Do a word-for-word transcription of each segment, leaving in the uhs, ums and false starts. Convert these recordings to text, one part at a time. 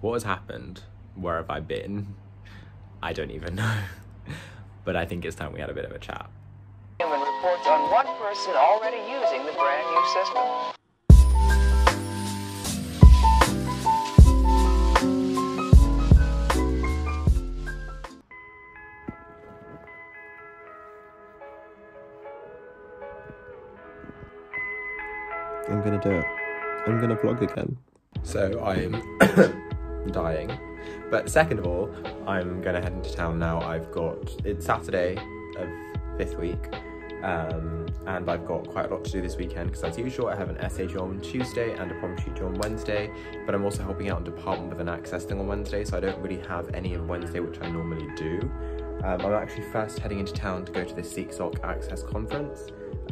What has happened? Where have I been? I don't even know. But I think it's time we had a bit of a chat. Human reports on one person already using the brand new system. I'm gonna do it. I'm gonna vlog again. So I'm dying. But second of all, I'm gonna head into town now. I've got, it's Saturday of this week. Um, and I've got quite a lot to do this weekend because as usual I have an essay due on Tuesday and a promptu due on Wednesday, but I'm also helping out on department with an access thing on Wednesday, so I don't really have any on Wednesday, which I normally do. Um, I'm actually first heading into town to go to the Sikh Soc Access Conference,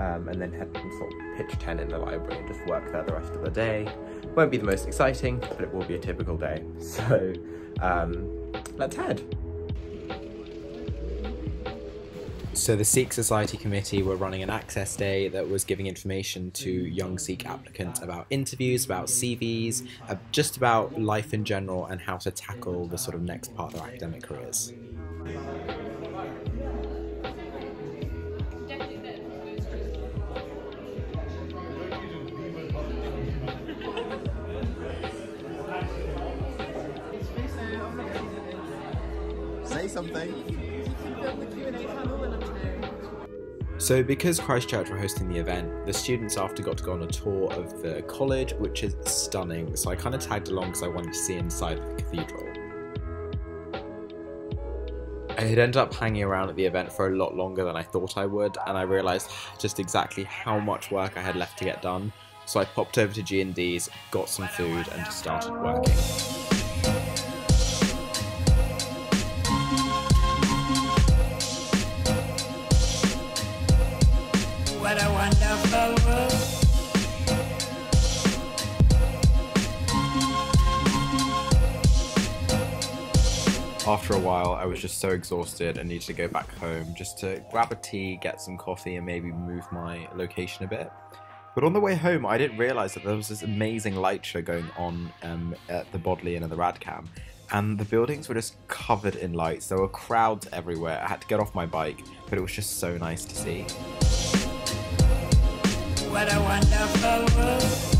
um, and then head and sort of pitch tent in the library and just work there the rest of the day. Won't be the most exciting, but it will be a typical day. So um, let's head. So the Sikh Society Committee were running an access day that was giving information to young Sikh applicants about interviews, about C Vs, uh, just about life in general and how to tackle the sort of next part of their academic careers. Say something. So because Christchurch were hosting the event, the students after got to go on a tour of the college, which is stunning, so I kind of tagged along because I wanted to see inside the cathedral. I had ended up hanging around at the event for a lot longer than I thought I would, and I realised just exactly how much work I had left to get done, so I popped over to G and D's, got some food and just started working. After a while, I was just so exhausted and needed to go back home just to grab a tea, get some coffee and maybe move my location a bit. But on the way home, I didn't realise that there was this amazing light show going on um, at the Bodleian and the Radcam, and the buildings were just covered in lights. There were crowds everywhere. I had to get off my bike, but it was just so nice to see. What a wonderful world.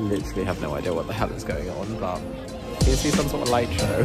Literally have no idea what the hell is going on, but it seems to be some sort of light show.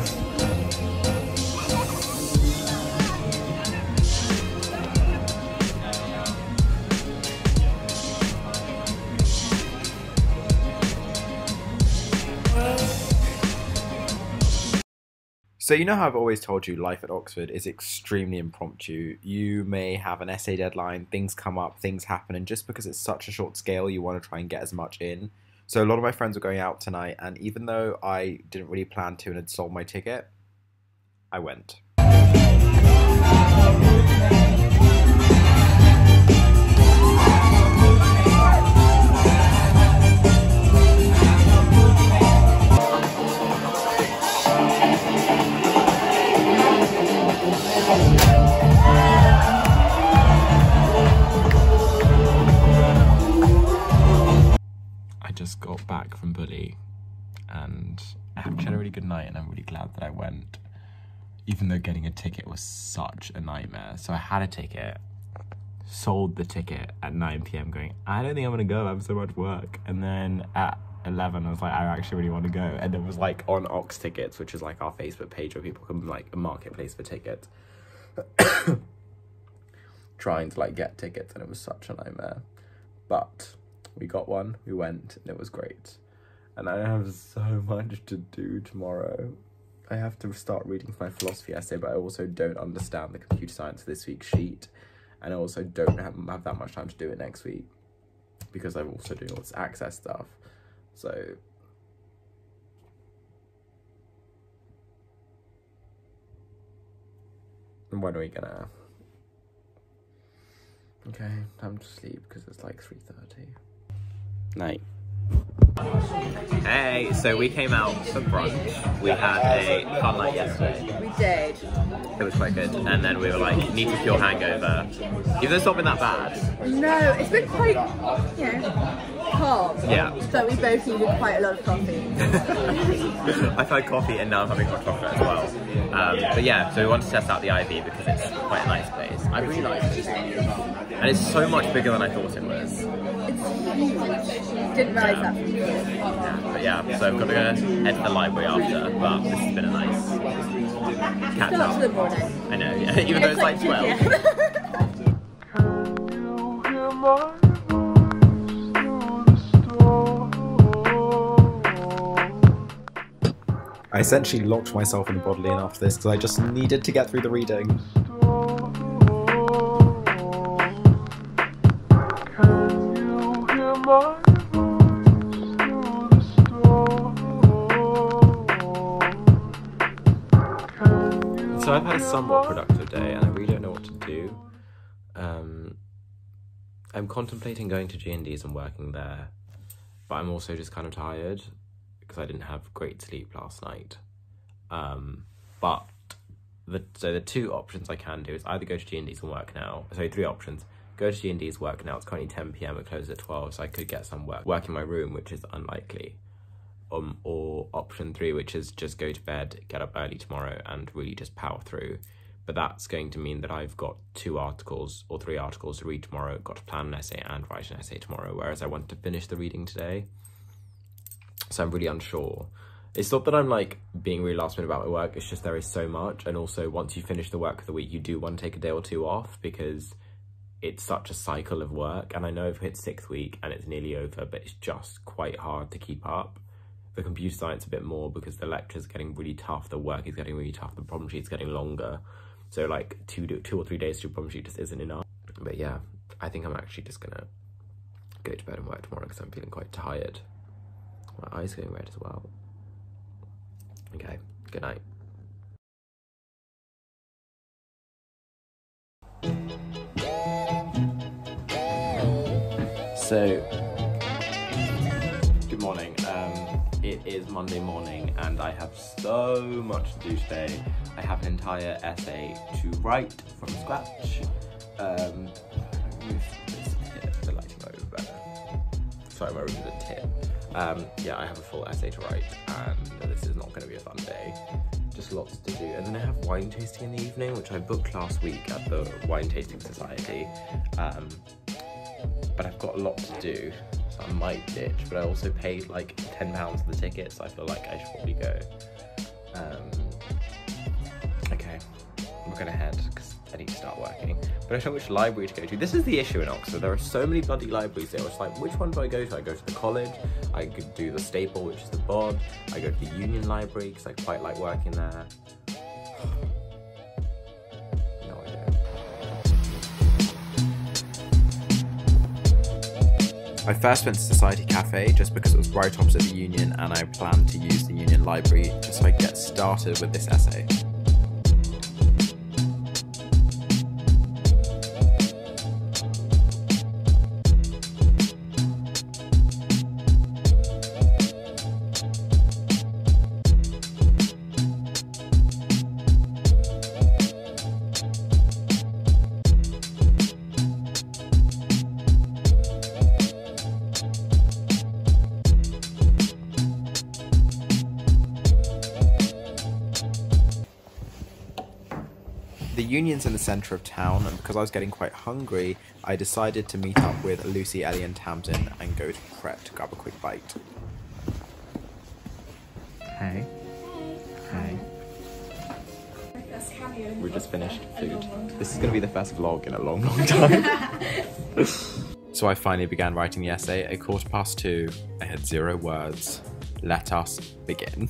So you know how I've always told you life at Oxford is extremely impromptu. You may have an essay deadline, things come up, things happen, and just because it's such a short scale, you want to try and get as much in. So a lot of my friends were going out tonight, and even though I didn't really plan to and had sold my ticket, I went. Just got back from Bully and I actually had a really good night, and I'm really glad that I went, even though getting a ticket was such a nightmare. So I had a ticket, sold the ticket at nine p m going, I don't think I'm gonna go, I have so much work. And then at eleven I was like, I actually really want to go. And it was like on Ox Tickets, which is like our Facebook page where people can like a marketplace for tickets, trying to like get tickets, and it was such a nightmare. But we got one, we went, and it was great. And I have so much to do tomorrow. I have to start reading for my philosophy essay, but I also don't understand the computer science of this week's sheet. And I also don't have, have that much time to do it next week because I'm also doing all this access stuff. So when are we gonna? Okay, time to sleep because it's like three thirty. Night. Hey, so we came out for brunch. We had a fun night yesterday. We did. It was quite good. And then we were like, need to cure hangover. Even though it's not been that bad. No, it's been quite, you know, calm. Yeah. So we both needed quite a lot of coffee. I've had coffee and now I'm having hot chocolate as well. Um, but yeah, so we want to test out the Ivy because it's quite a nice place. I really like it. And it's so much bigger than I thought it was. Didn't realise that. Yeah, but yeah, so I've got to go head to the library after, but this has been a nice catch up. Still up to the morning. I know, yeah, even though it's like twelve. I essentially locked myself in Bodleian after this because I just needed to get through the reading. So I've had a somewhat productive day and I really don't know what to do. Um, I'm contemplating going to G and D's and working there, but I'm also just kind of tired because I didn't have great sleep last night. Um, but the so the two options I can do is either go to G and D's and work now. Sorry, three options. Go to G and D's, work now. It's currently ten p m, it closes at twelve, so I could get some work, work in my room, which is unlikely. Um, or option three, which is just go to bed, get up early tomorrow, and really just power through. But that's going to mean that I've got two articles or three articles to read tomorrow, got to plan an essay and write an essay tomorrow, whereas I wanted to finish the reading today. So I'm really unsure. It's not that I'm like being really last minute about my work, it's just there is so much. And also once you finish the work of the week, you do want to take a day or two off because it's such a cycle of work. And I know I've hit sixth week and it's nearly over, but it's just quite hard to keep up. The computer science a bit more because the lectures are getting really tough, the work is getting really tough, the problem sheet's getting longer. So like two, two or three days to a problem sheet just isn't enough. But yeah, I think I'm actually just gonna go to bed and work tomorrow because I'm feeling quite tired. My eyes are going red as well. Okay, good night. So, good morning. Um, it is Monday morning and I have so much to do today. I have an entire essay to write from scratch. Um, the lighting might be better. Sorry, my room is a tip. Um, yeah, I have a full essay to write and this is not going to be a fun day. Just lots to do. And then I have wine tasting in the evening, which I booked last week at the Wine Tasting Society. Um, but I've got a lot to do, so I might ditch. But I also paid like ten pounds for the ticket, so I feel like I should probably go. Um, okay, we're going to head because I need to start working. But I don't know which library to go to. This is the issue in Oxford. There are so many bloody libraries there. It's like, which one do I go to? I go to the college. I could do the Staple, which is the Bod. I go to the Union Library because I quite like working there. No idea. I first went to Society Cafe just because it was right opposite the Union, and I planned to use the Union Library just so I could get started with this essay. The Union's in the centre of town, and because I was getting quite hungry, I decided to meet up with Lucy, Ellie and Tamsin and go to Prep to grab a quick bite. Hey. Hey. We just finished food. This is going to be the first vlog in a long, long time. So I finally began writing the essay at quarter past two. I had zero words. Let us begin.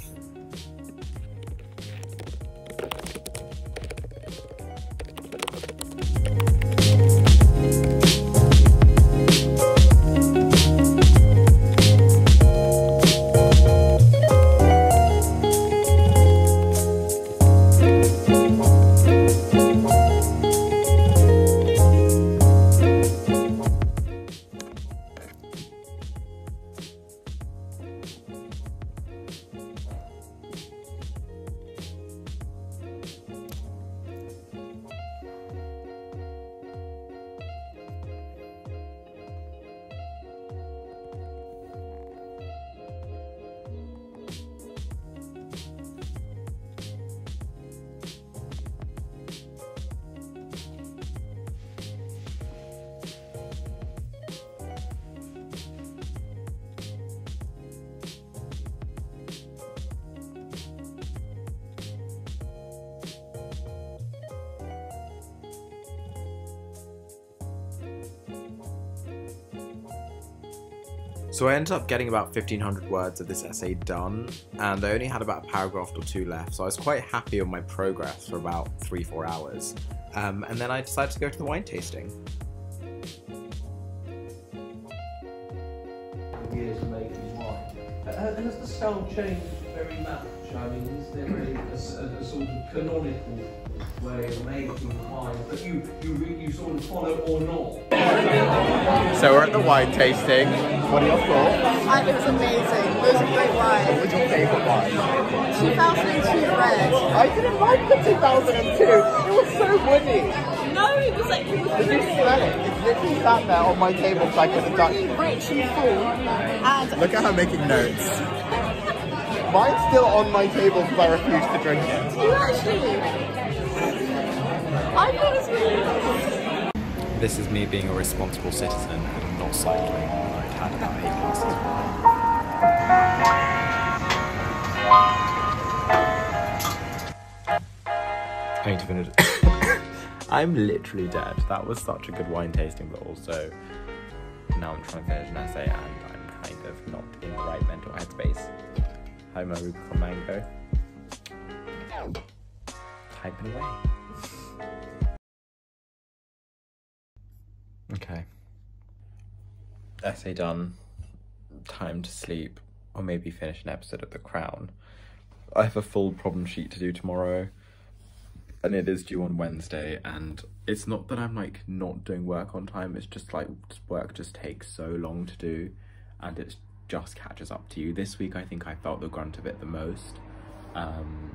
So I ended up getting about fifteen hundred words of this essay done, and I only had about a paragraph or two left, so I was quite happy with my progress for about three, four hours. Um, and then I decided to go to the wine tasting. Years making wine. Has the style changed very much? I mean, is there really a, a, a sort of canonical way of making wine that you, you, you sort of follow or not? So we're at the wine tasting. What are your thoughts? I think it was amazing. It was a great wine. What was your favourite wine? two thousand two Red. I didn't like the two thousand two. It was so woody. No, it was like, it was Did you smell it? It's literally sat there on my table like it's a duck. Really rich and full. And look at her making notes. Mine's still on my table because I refuse to drink it. You actually? I thought it was really nice. This is me being a responsible citizen and not cycling when I'd had about eight glasses of wine. I need to finish. I'm literally dead. That was such a good wine tasting, but also now I'm trying to finish an essay and I'm kind of not in the right mental headspace. Homo Rubicon Mango. Typing away. Okay. Essay done. Time to sleep, or maybe finish an episode of The Crown. I have a full problem sheet to do tomorrow. And it is due on Wednesday, and it's not that I'm like not doing work on time, it's just like work just takes so long to do and it just catches up to you. This week I think I felt the grunt of it the most. Um,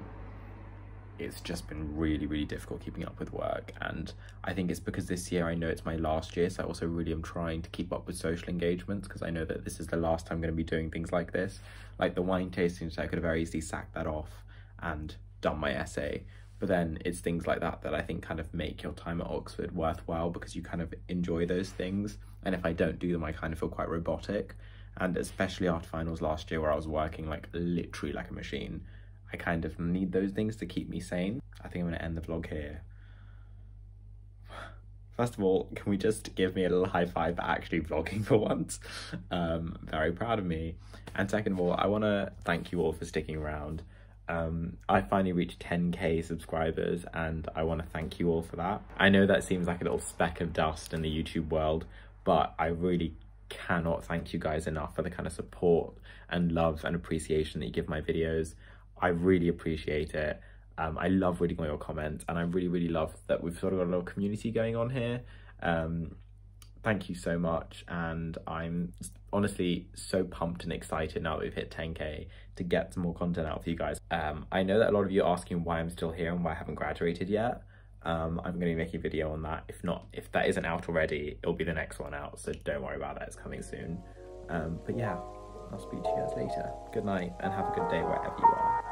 it's just been really, really difficult keeping up with work, and I think it's because this year I know it's my last year, so I also really am trying to keep up with social engagements because I know that this is the last time I'm going to be doing things like this. Like the wine tasting, so I could have very easily sacked that off and done my essay. But then it's things like that that I think kind of make your time at Oxford worthwhile, because you kind of enjoy those things. And if I don't do them, I kind of feel quite robotic. And especially after finals last year, where I was working like literally like a machine, I kind of need those things to keep me sane. I think I'm going to end the vlog here. First of all, can we just give me a little high five for actually vlogging for once? Um, very proud of me. And second of all, I want to thank you all for sticking around. Um, I finally reached ten K subscribers, and I want to thank you all for that. I know that seems like a little speck of dust in the YouTube world, but I really cannot thank you guys enough for the kind of support and love and appreciation that you give my videos. I really appreciate it. Um, I love reading all your comments, and I really, really love that we've sort of got a little community going on here. Um, thank you so much, and I'm honestly so pumped and excited now that we've hit ten K to get some more content out for you guys. Um, I know that a lot of you are asking why I'm still here and why I haven't graduated yet. Um, I'm going to be making a video on that. If not, if that isn't out already, it'll be the next one out, so don't worry about that, it's coming soon. Um, but yeah, I'll speak to you guys later. Good night, and have a good day wherever you are.